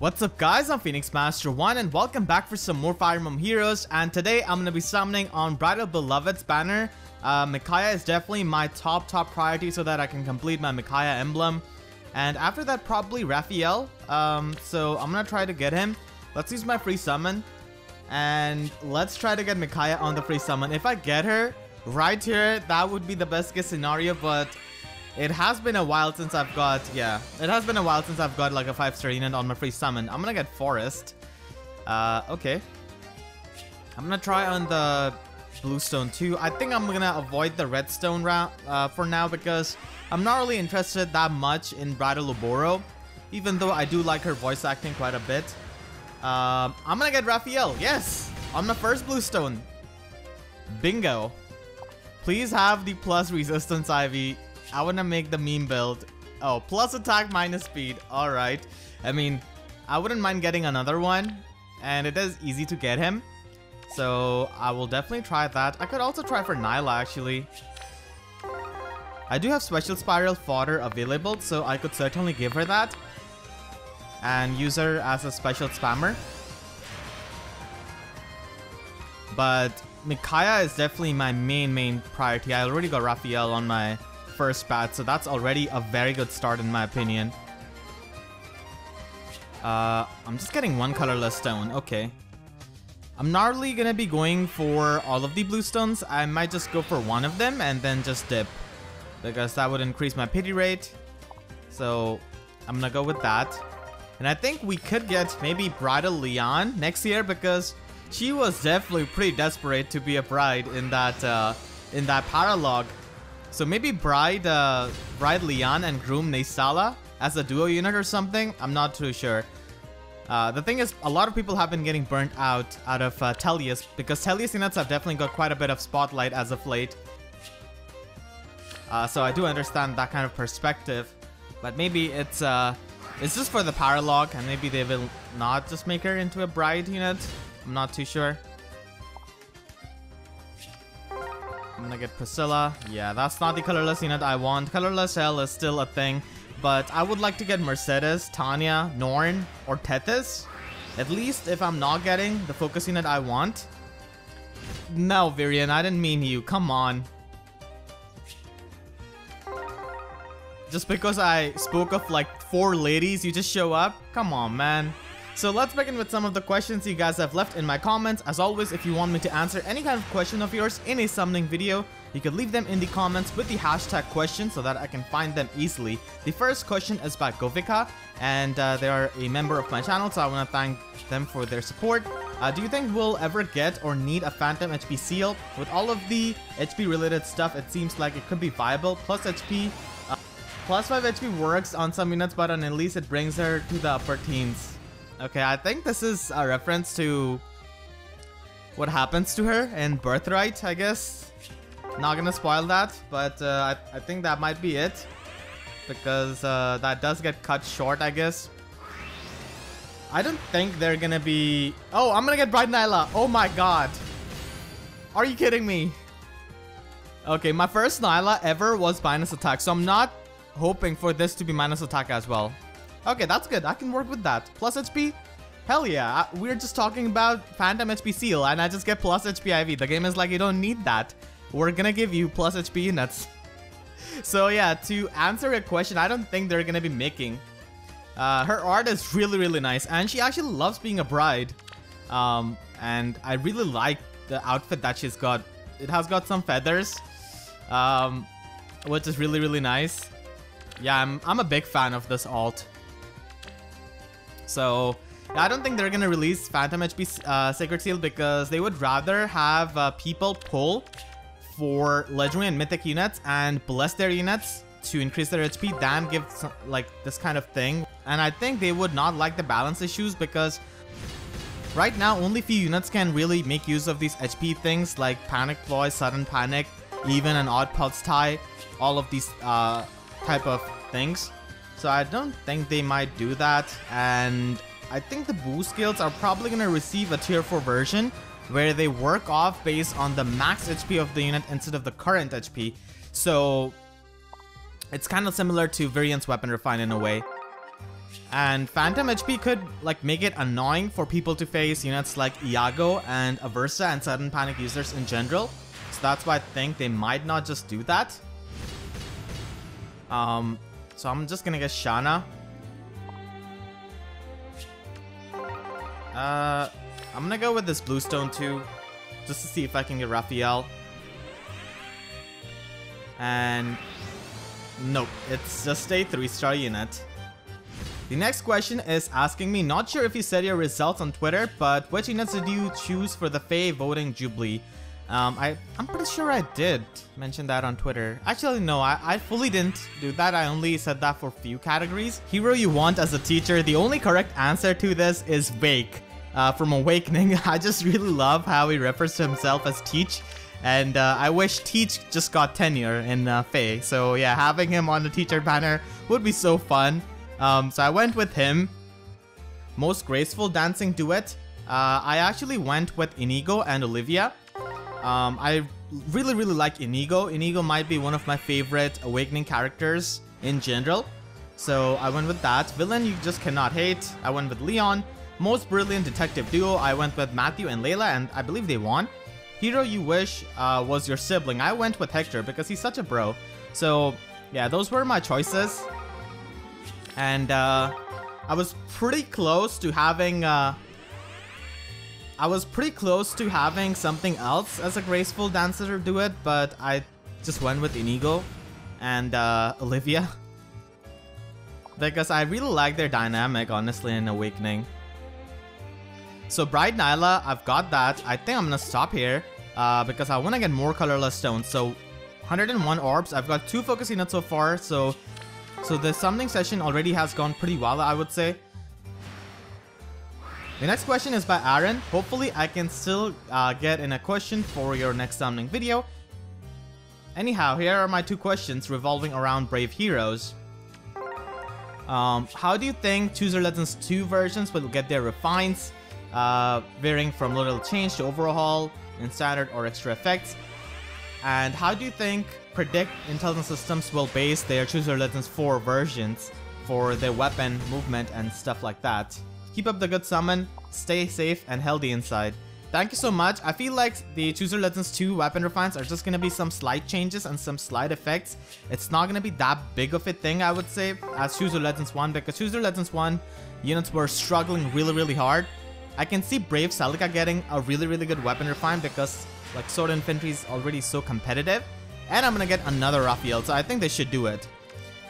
What's up guys, I'm PhoenixMaster1 and welcome back for some more Fire Emblem Heroes, and today I'm going to be summoning on Bridal Beloved's banner. Micaiah is definitely my top priority so that I can complete my Micaiah Emblem. And after that probably Rafiel, so I'm going to try to get him. Let's use my free summon and let's try to get Micaiah on the free summon. If I get her right here, that would be the best case scenario, but it has been a while since I've got, like a 5-star unit on my free summon. I'm gonna get Forest. Okay. I'm gonna try on the Bluestone too. I think I'm gonna avoid the Redstone round for now because I'm not really interested that much in Bridal Oboro, even though I do like her voice acting quite a bit. I'm gonna get Rafiel, yes! On the first Bluestone. Bingo. Please have the plus resistance IV. I want to make the meme build. Oh, plus attack, minus speed. Alright. I mean, I wouldn't mind getting another one. And it is easy to get him. So, I will definitely try that. I could also try for Nailah, actually. I do have special spiral fodder available, so I could certainly give her that. And use her as a special spammer. But Micaiah is definitely my main priority. I already got Rafiel on my first bat, so that's already a very good start in my opinion. I'm just getting one colorless stone, okay. I'm not really gonna be going for all of the blue stones. I might just go for one of them and then just dip, because that would increase my pity rate. So I'm gonna go with that. And I think we could get maybe Bridal Leon next year, because she was definitely pretty desperate to be a bride in that paralogue. So maybe Bride Leon and Groom Nailah as a duo unit or something? I'm not too sure. The thing is, a lot of people have been getting burnt out of Tellius, because Tellius units have definitely got quite a bit of spotlight as of late. So I do understand that kind of perspective. But maybe it's just for the paralogue, and maybe they will not just make her into a bride unit. I'm not too sure. I'm gonna get Priscilla. Yeah, that's not the colorless unit I want. Colorless Hell is still a thing, but I would like to get Mercedes, Tanya, Norn, or Tethys. At least if I'm not getting the focus unit I want. No, Virian, I didn't mean you. Come on. Just because I spoke of like 4 ladies, you just show up? Come on, man. So let's begin with some of the questions you guys have left in my comments. As always, if you want me to answer any kind of question of yours in a summoning video, you can leave them in the comments with the hashtag question so that I can find them easily. The first question is by Govika, and they are a member of my channel, so I want to thank them for their support. Do you think we'll ever get or need a Phantom HP Seal? With all of the HP related stuff, it seems like it could be viable. Plus HP, plus 5 HP works on some units, but on Elise it brings her to the upper teens. Okay, I think this is a reference to what happens to her in Birthright, I guess. Not gonna spoil that, but I think that might be it. Because that does get cut short, I guess. I don't think they're gonna be... Oh, I'm gonna get Bride Nailah! Oh my god! Are you kidding me? Okay, my first Nailah ever was minus attack, so I'm not hoping for this to be minus attack as well. Okay, that's good. I can work with that. Plus HP? Hell yeah. We're just talking about Phantom HP Seal and I just get plus HP IV. The game is like, you don't need that. We're gonna give you plus HP units. So yeah, to answer a question, I don't think they're gonna be making. Her art is really nice and she actually loves being a bride. And I really like the outfit that she's got. It has got some feathers, which is really nice. Yeah, I'm a big fan of this alt. So, I don't think they're gonna release Phantom HP Sacred Seal because they would rather have people pull for legendary and mythic units and bless their units to increase their HP than give some, like this kind of thing. And I think they would not like the balance issues because right now only few units can really make use of these HP things like Panic Ploy, Sudden Panic, even an Odd Pulse Tie, all of these type of things. So I don't think they might do that, and I think the boost skills are probably going to receive a tier 4 version where they work off based on the max HP of the unit instead of the current HP. So it's kind of similar to Virian's Weapon Refine in a way. And Phantom HP could like make it annoying for people to face units like Iago and Aversa and Sudden Panic users in general. So that's why I think they might not just do that. So I'm just gonna get Shanna. I'm gonna go with this Bluestone too, just to see if I can get Rafiel. And nope, it's just a 3-star unit. The next question is asking me, not sure if you said your results on Twitter, but which units did you choose for the Fae voting Jubilee? I'm pretty sure I did mention that on Twitter. Actually, no, I fully didn't do that. I only said that for a few categories. Hero you want as a teacher. The only correct answer to this is Wake from Awakening. I just really love how he refers to himself as Teach. And I wish Teach just got tenure in Fae. So yeah, having him on the teacher banner would be so fun. So I went with him. Most graceful dancing duet. I actually went with Inigo and Olivia. I really like Inigo. Inigo might be one of my favorite Awakening characters in general. So I went with that. Villain you just cannot hate. I went with Leon. Most brilliant detective duo. I went with Matthew and Nailah, and I believe they won. Hero you wish was your sibling. I went with Hector because he's such a bro. So yeah, those were my choices. And I was pretty close to having... I was pretty close to having something else as a graceful dancer duet, but I just went with Inigo and Olivia because I really like their dynamic, honestly, in Awakening. So Bride Nailah, I've got that. I think I'm gonna stop here because I want to get more colorless stones. So 101 orbs. I've got 2 focus units so far. So the summoning session already has gone pretty well, I would say. The next question is by Aaron. Hopefully I can still get in a question for your next summoning video. Anyhow, here are my 2 questions revolving around Brave Heroes. How do you think Choose Your Legends 2 versions will get their refines, varying from little change to overhaul in standard or extra effects? And how do you think Predict Intelligence Systems will base their Choose Your Legends 4 versions for their weapon, movement, and stuff like that? Keep up the good summon, stay safe and healthy inside. Thank you so much. I feel like the Choose Your Legends 2 weapon refines are just going to be some slight changes and some slight effects. It's not going to be that big of a thing, I would say, as Choose Your Legends 1, because Choose Your Legends 1 units were struggling really hard. I can see Brave Celica getting a really good weapon refine because like Sword Infantry is already so competitive. And I'm going to get another Rafiel, so I think they should do it.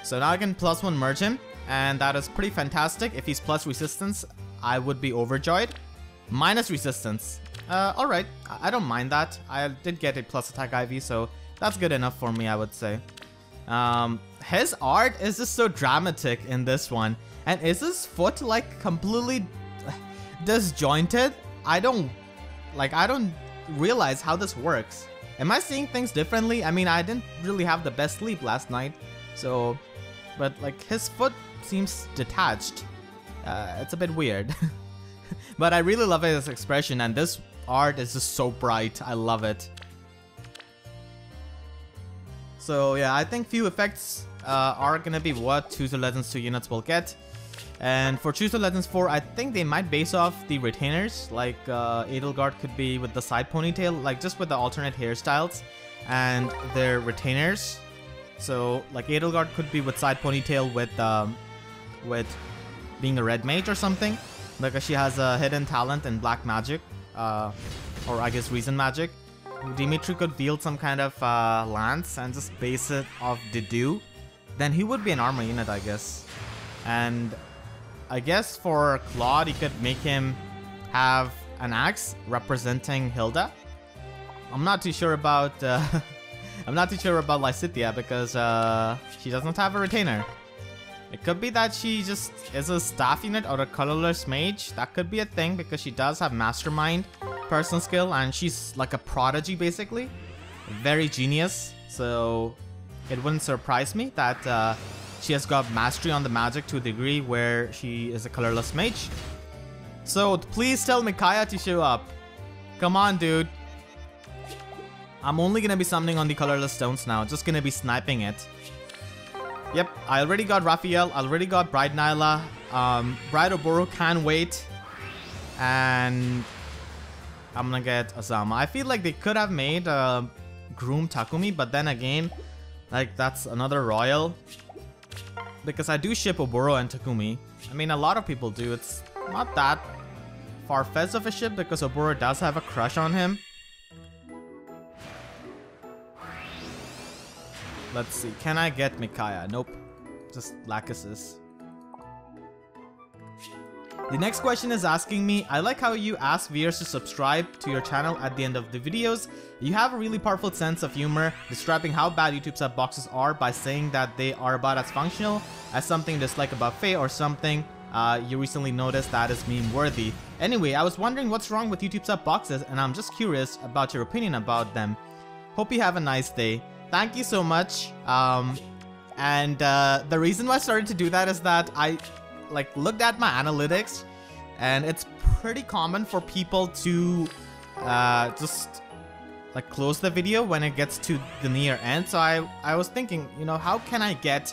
So now I can +1 merge him. And that is pretty fantastic. If he's plus resistance, I would be overjoyed. Minus resistance. Alright, I don't mind that. I did get a plus attack IV, so that's good enough for me, I would say. His art is just so dramatic in this one. And is his foot, like, completely disjointed? I don't realize how this works. Am I seeing things differently? I mean, I didn't really have the best sleep last night, so... But, like, his foot seems detached. It's a bit weird. But I really love his expression, and this art is just so bright. I love it. So yeah, I think few effects are gonna be what Choose Your Legends 2 units will get. And for Choose Your Legends 4, I think they might base off the retainers. Like Edelgard could be with the side ponytail, like just with the alternate hairstyles and their retainers. So like Edelgard could be with side ponytail with being a red mage or something, because she has a hidden talent in black magic, or I guess reason magic. Dimitri could wield some kind of lance and just base it off Didu. Then he would be an armor unit, I guess. And I guess for Claude, you could make him have an axe representing Hilda. I'm not too sure about Lysithia because she doesn't have a retainer. It could be that she just is a staff unit or a colorless mage. That could be a thing because she does have mastermind person skill and she's like a prodigy basically. Very genius. So it wouldn't surprise me that she has got mastery on the magic to a degree where she is a colorless mage. So please tell Micaiah to show up. Come on, dude. I'm only gonna be summoning on the colorless stones now. Just gonna be sniping it. Yep, I already got Rafiel. I already got Bride Nailah. Bride Oboro can wait. And I'm gonna get Azama. I feel like they could have made Groom Takumi, but then again, like, that's another royal. Because I do ship Oboro and Takumi. I mean, a lot of people do. It's not that far-fetched of a ship because Oboro does have a crush on him. Let's see. Can I get Micaiah? Nope. Just lack assist. The next question is asking me, I like how you ask viewers to subscribe to your channel at the end of the videos. You have a really powerful sense of humor, describing how bad YouTube sub boxes are by saying that they are about as functional as something just like a buffet or something you recently noticed that is meme worthy. Anyway, I was wondering what's wrong with YouTube sub boxes and I'm just curious about your opinion about them. Hope you have a nice day. Thank you so much. The reason why I started to do that is that I looked at my analytics, and it's pretty common for people to just close the video when it gets to the near end. So I was thinking, you know, how can I get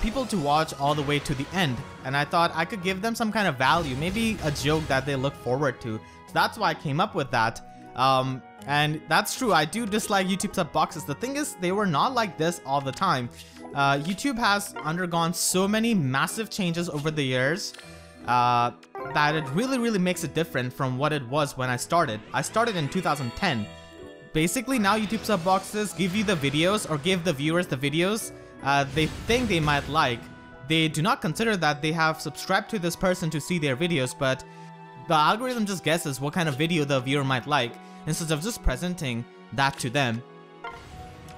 people to watch all the way to the end? And I thought I could give them some kind of value, maybe a joke that they look forward to. So that's why I came up with that. And that's true, I do dislike YouTube sub boxes. The thing is, they were not like this all the time. YouTube has undergone so many massive changes over the years that it really makes it different from what it was when I started. I started in 2010. Basically, now YouTube sub boxes give you the videos or give the viewers the videos they think they might like. They do not consider that they have subscribed to this person to see their videos, but the algorithm just guesses what kind of video the viewer might like instead of just presenting that to them.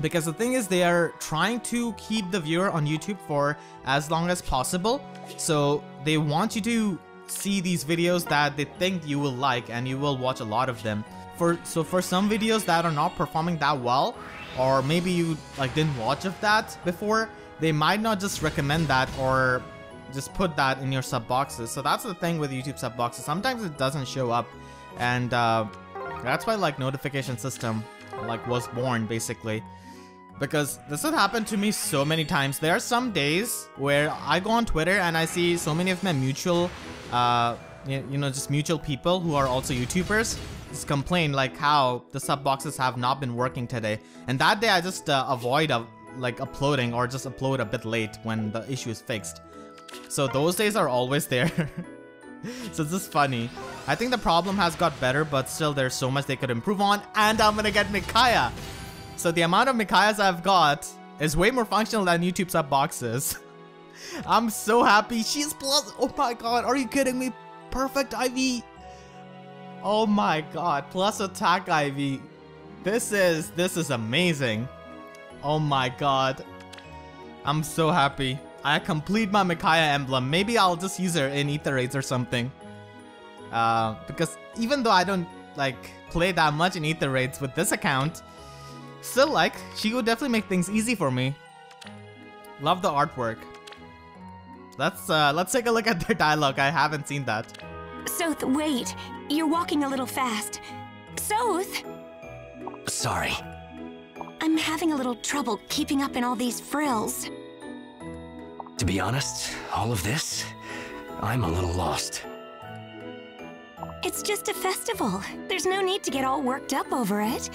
Because the thing is, they are trying to keep the viewer on YouTube for as long as possible. So they want you to see these videos that they think you will like and you will watch a lot of them. So for some videos that are not performing that well, or maybe you didn't watch of that before, they might not just recommend that or just put that in your sub boxes. So that's the thing with YouTube sub boxes. Sometimes it doesn't show up, and that's why notification system was born basically. Because this has happened to me so many times. There are some days where I go on Twitter and I see so many of my mutual, mutual people who are also YouTubers just complain how the sub boxes have not been working today. And that day I just avoid uploading or just upload a bit late when the issue is fixed. So those days are always there. So this is funny. I think the problem has got better, but still there's so much they could improve on. And I'm gonna get Micaiah. So the amount of Micaiahs I've got is way more functional than YouTube sub boxes. I'm so happy. She's plus, oh my god, are you kidding me? Perfect IV. Oh my god, plus attack IV. This is amazing. Oh my god. I'm so happy. I complete my Micaiah emblem. Maybe I'll just use her in Aether Raids or something. Because even though I don't play that much in Aether Raids with this account, still, she would definitely make things easy for me. Love the artwork. Let's take a look at their dialogue. I haven't seen that. Sothe, wait. You're walking a little fast. Sothe! Sorry. I'm having a little trouble keeping up in all these frills. To be honest, all of this, I'm a little lost. It's just a festival. There's no need to get all worked up over it.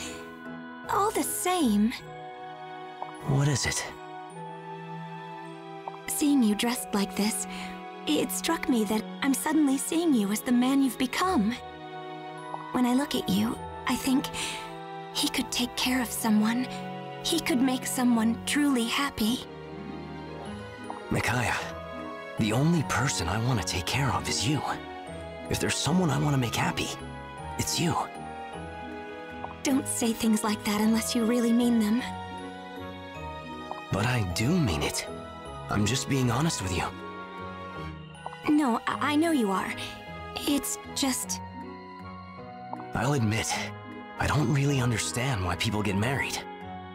All the same. What is it? Seeing you dressed like this, it struck me that I'm suddenly seeing you as the man you've become. When I look at you, I think he could take care of someone. He could make someone truly happy. Micaiah, the only person I want to take care of is you. If there's someone I want to make happy, it's you. Don't say things like that unless you really mean them. But I do mean it. I'm just being honest with you. No, I know you are. It's just... I'll admit, I don't really understand why people get married.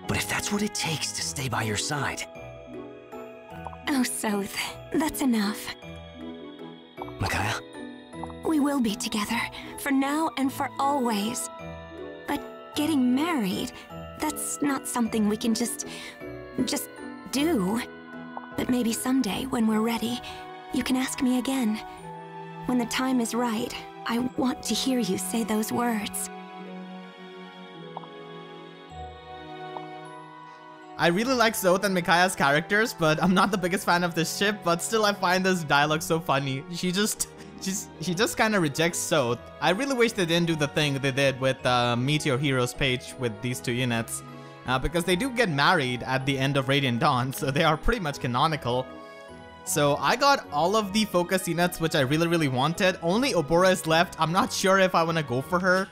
But if that's what it takes to stay by your side... Oh, Sothe, that's enough. Micaiah? We will be together, for now and for always. Getting married, that's not something we can just do. But maybe someday, when we're ready, you can ask me again. When the time is right, I want to hear you say those words. I really like Sothe and Micaiah's characters, but I'm not the biggest fan of this ship, but still I find this dialogue so funny. She just kind of rejects Sothe. I really wish they didn't do the thing they did with Meet Your Heroes page with these two units, because they do get married at the end of Radiant Dawn, so they are pretty much canonical. So I got all of the focus units which I really wanted. Only Oboro is left. I'm not sure if I want to go for her,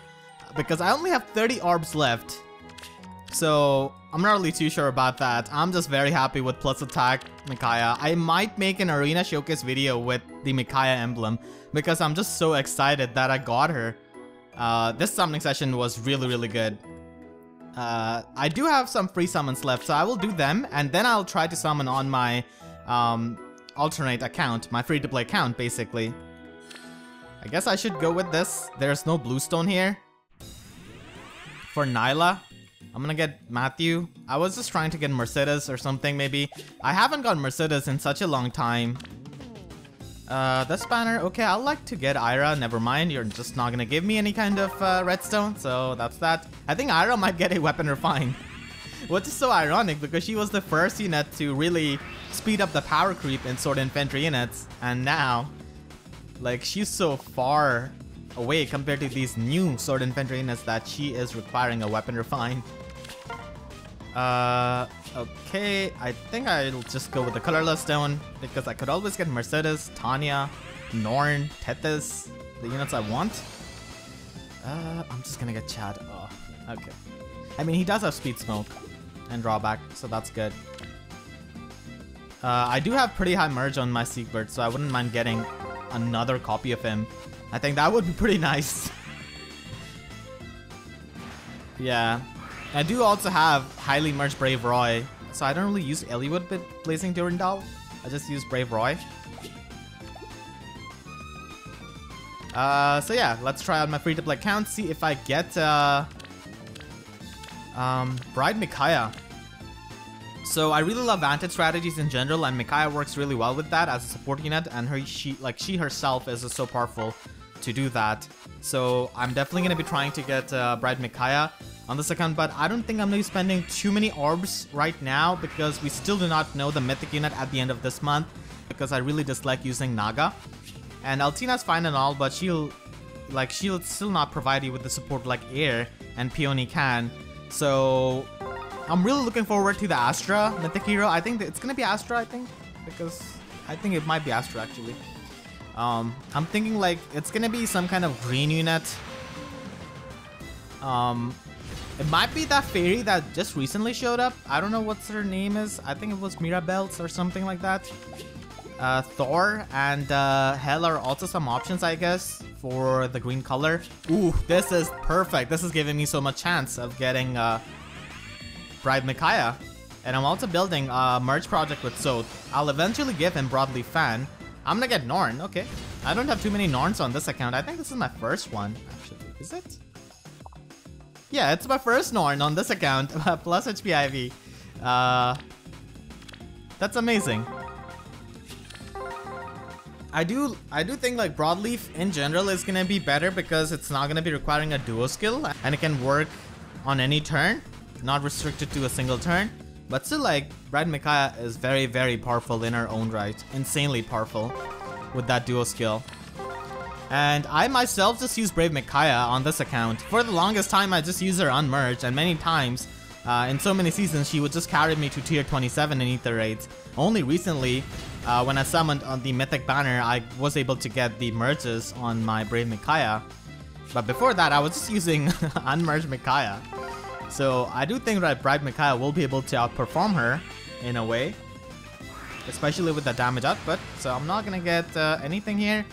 because I only have 30 orbs left. So I'm not really too sure about that. I'm just very happy with plus attack Micaiah. I might make an arena showcase video with the Micaiah emblem, because I'm just so excited that I got her. This summoning session was really good. I do have some free summons left, so I will do them, and then I'll try to summon on my alternate account, my free-to-play account, basically. I guess I should go with this. There's no Bluestone here. For Nailah. I'm gonna get Matthew. I was just trying to get Mercedes or something, maybe. I haven't got Mercedes in such a long time. This banner, okay, I'd like to get Ayra. Never mind, you're just not gonna give me any kind of redstone, so that's that. I think Ayra might get a weapon refine. Which is so ironic, because she was the first unit to really speed up the power creep in Sword Infantry units. And now, like, she's so far away compared to these new Sword Infantry units that she is requiring a weapon refine. Okay, I think I'll just go with the colorless stone, because I could always get Mercedes, Tanya, Norn, Tethys, the units I want. I'm just gonna get Chad. Oh, okay. I mean, he does have speed smoke and drawback, so that's good. I do have pretty high merge on my Siegbert, so I wouldn't mind getting another copy of him. I think that would be pretty nice. Yeah. I do also have highly merged Brave Roy, so I don't really use Eliwood with Blazing Durandal. I just use Brave Roy. So yeah, let's try out my free-to-play account, see if I get Bride Micaiah. So I really love vantage strategies in general, and Micaiah works really well with that as a support unit, and she herself is just so powerful to do that. So I'm definitely gonna be trying to get Bride Micaiah on this account, but I don't think I'm going to be spending too many orbs right now, because we still do not know the mythic unit at the end of this month, because I really dislike using Naga. And Altina's fine and all, but she'll still not provide you with the support like Air and Peony can. So I'm really looking forward to the Astra mythic hero. I think it's going to be Astra, I think, because I think it might be Astra actually. I'm thinking like it's going to be some kind of green unit. It might be that fairy that just recently showed up. I don't know what her name is. I think it was Mirabelle's or something like that. Thor and Hell are also some options, I guess, for the green color. Ooh, this is perfect. This is giving me so much chance of getting Bride Micaiah. And I'm also building a merge project with Sothe. I'll eventually give him Broadleaf Fan. I'm gonna get Norn, okay. I don't have too many Norns on this account. I think this is my first one, actually. Is it? Yeah, it's my first Norn on this account, plus HP IV. That's amazing. I do think like Broadleaf in general is gonna be better, because it's not gonna be requiring a duo skill, and it can work on any turn, not restricted to a single turn. But still, like, Bride Micaiah is very powerful in her own right, insanely powerful with that duo skill. And I myself just use Brave Micaiah on this account. For the longest time, I just use her unmerged, and many times, in so many seasons, she would just carry me to tier 27 in Aether Raids. Only recently, when I summoned on the mythic banner, I was able to get the merges on my Brave Micaiah. But before that, I was just using unmerged Micaiah. So I do think that Bride Micaiah will be able to outperform her in a way, especially with the damage output. So I'm not gonna get anything here.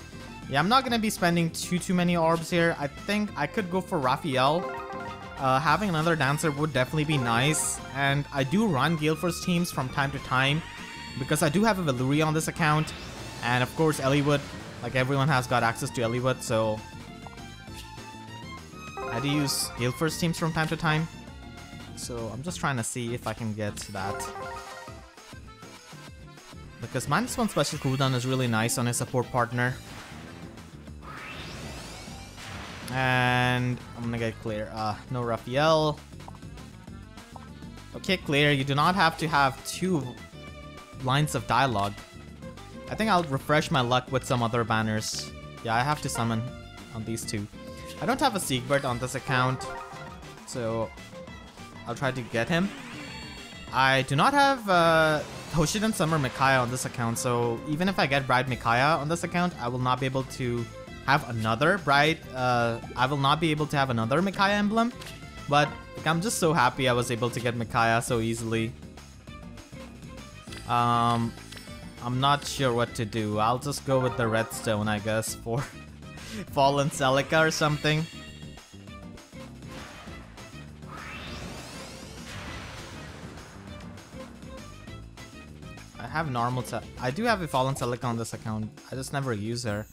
Yeah, I'm not gonna be spending too many orbs here. I think I could go for Rafiel. Having another dancer would definitely be nice. And I do run Galeforce teams from time to time, because I do have a Veluria on this account. And of course, Eliwood. Like, everyone has got access to Eliwood, so I do use Galeforce teams from time to time. So I'm just trying to see if I can get that. because -1 special cooldown is really nice on his support partner. And I'm gonna get clear. No Rafiel. Okay, clear. You do not have to have two lines of dialogue. I think I'll refresh my luck with some other banners. Yeah, I have to summon on these two. I don't have a Siegbert on this account, so I'll try to get him. I do not have Hoshiden Summer Micaiah on this account, so even if I get Bride Micaiah on this account, I will not be able to have another Bride. I will not be able to have another Micaiah emblem, but I'm just so happy I was able to get Micaiah so easily. I'm not sure what to do. I'll just go with the Redstone, I guess, for Fallen Celica or something. I have normal I do have a Fallen Celica on this account. I just never use her.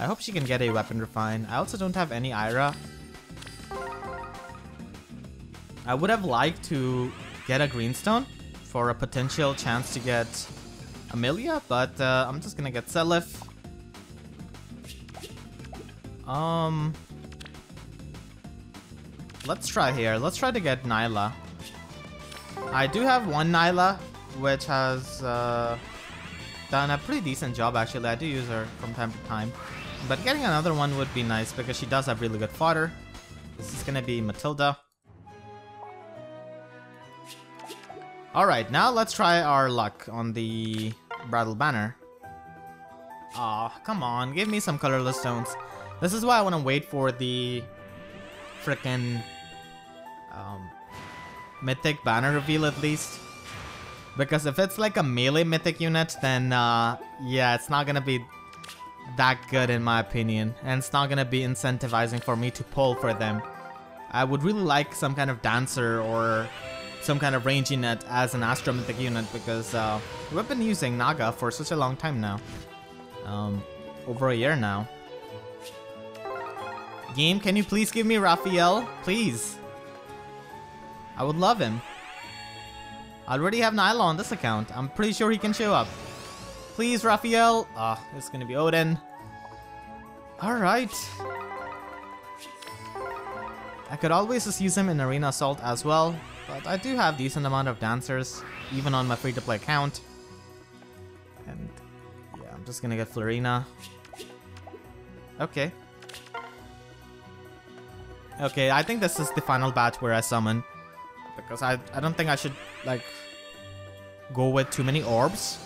I hope she can get a Weapon Refine. I also don't have any Ayra. I would have liked to get a Greenstone for a potential chance to get Amelia, but I'm just gonna get Selif. Let's try here. Let's try to get Nailah. I do have one Nailah, which has done a pretty decent job actually. I do use her from time to time, but getting another one would be nice because she does have really good fodder. This is gonna be Matilda. Alright, now let's try our luck on the Bridal Banner. Aw, come on, give me some colorless stones. This is why I want to wait for the frickin' Mythic Banner reveal at least. Because if it's like a melee Mythic unit, then yeah, it's not gonna be that good in my opinion. And it's not gonna be incentivizing for me to pull for them. I would really like some kind of Dancer or some kind of range unit as an Astro Mythic unit, because we've been using Naga for such a long time now. Over a year now. Game, can you please give me Rafiel? Please. I would love him. I already have Nailah on this account. I'm pretty sure he can show up. Please, Rafiel. Ah, it's gonna be Odin. Alright. I could always just use him in Arena Assault as well. But I do have a decent amount of dancers, even on my free-to-play account. And yeah, I'm just gonna get Florina. Okay. Okay, I think this is the final batch where I summon. Because I don't think I should, like, go with too many orbs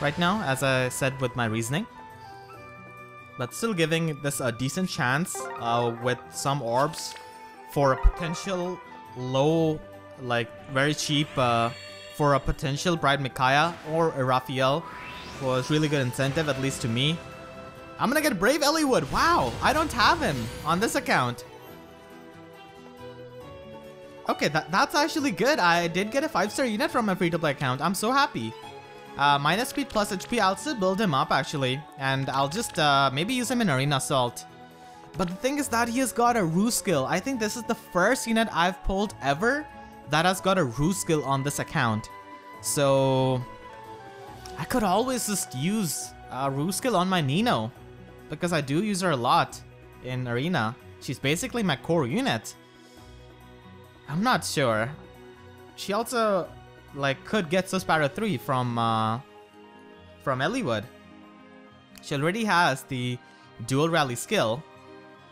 right now, as I said with my reasoning. But still giving this a decent chance with some orbs for a potential low, like very cheap for a potential Bride Micaiah or a Rafiel was really good incentive, at least to me. I'm gonna get Brave Eliwood. Wow, I don't have him on this account. Okay, that's actually good. I did get a 5-star unit from my free-to-play account. I'm so happy. Minus speed plus HP, I'll still build him up actually, and I'll just maybe use him in Arena Assault. But the thing is that he has got a Rue skill. I think this is the first unit I've pulled ever that has got a Rue skill on this account. So I could always just use a Rue skill on my Nino, because I do use her a lot in Arena. She's basically my core unit. I'm not sure. She also like could get Sosparrow 3 from Eliwood. She already has the dual rally skill,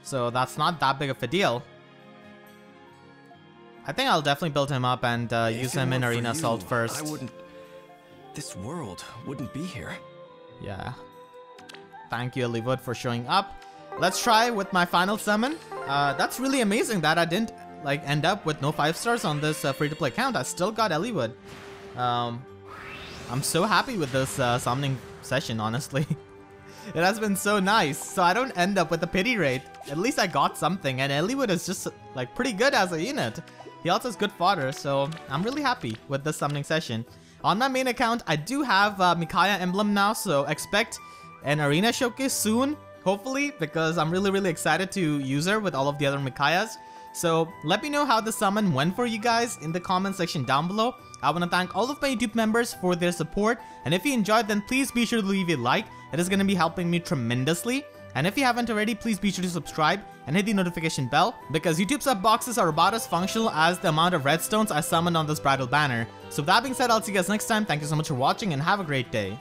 so that's not that big of a deal. I think I'll definitely build him up and use him in Arena Assault first. This world wouldn't be here. Yeah. Thank you, Eliwood, for showing up. Let's try with my final summon. That's really amazing that I didn't like end up with no 5-stars on this free-to-play account. I still got Eliwood. I'm so happy with this summoning session, honestly. It has been so nice, so I don't end up with a pity rate. At least I got something, and Eliwood is just like pretty good as a unit. He also has good fodder, so I'm really happy with this summoning session. On my main account, I do have Micaiah Emblem now, so expect an Arena Showcase soon, hopefully, because I'm really excited to use her with all of the other Micaiahs. So let me know how the summon went for you guys in the comment section down below. I want to thank all of my YouTube members for their support, and if you enjoyed, then please be sure to leave a like. It is going to be helping me tremendously. And if you haven't already, please be sure to subscribe and hit the notification bell, because YouTube sub boxes are about as functional as the amount of redstones I summoned on this bridal banner. So with that being said, I'll see you guys next time. Thank you so much for watching and have a great day.